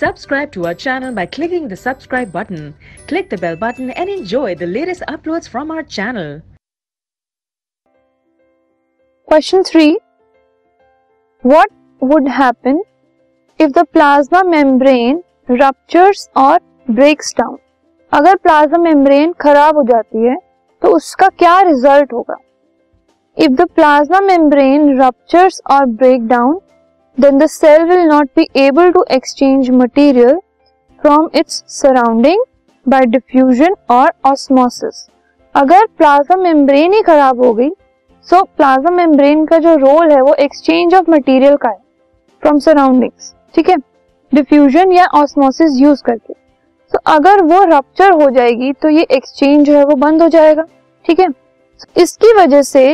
Subscribe to our channel by clicking the subscribe button. Click the bell button and enjoy the latest uploads from our channel. Question 3. What would happen if the plasma membrane ruptures or breaks down? अगर plasma membrane खराब हो जाती है तो उसका क्या result होगा? If the plasma membrane ruptures or break down, then the cell will not be able to exchange material from its surrounding by diffusion or osmosis. अगर प्लाज्मा मेम्ब्रेन ही खराब हो गई, so प्लाज्मा मेम्ब्रेन का जो role है वो exchange of material का है फ्रॉम सराउंडिंग्स, ठीक है, डिफ्यूजन या ऑस्मोसिस यूज करके. तो अगर वो रप्चर हो जाएगी तो ये एक्सचेंज जो है वो बंद हो जाएगा, ठीक है. इसकी वजह से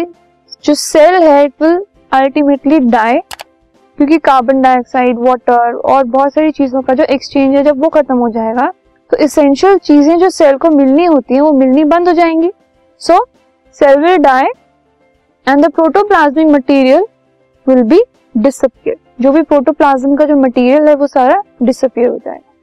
जो सेल है इट विल अल्टीमेटली डाई, क्योंकि कार्बन डाइऑक्साइड, वाटर और बहुत सारी चीजों का जो एक्सचेंज है जब वो खत्म हो जाएगा तो एसेंशियल चीजें जो सेल को मिलनी होती हैं वो मिलनी बंद हो जाएंगी. So cell will die and the protoplasmic material will be disappear. जो भी प्रोटोप्लाज्म का जो मटेरियल है वो सारा डिसअपियर हो जाएगा.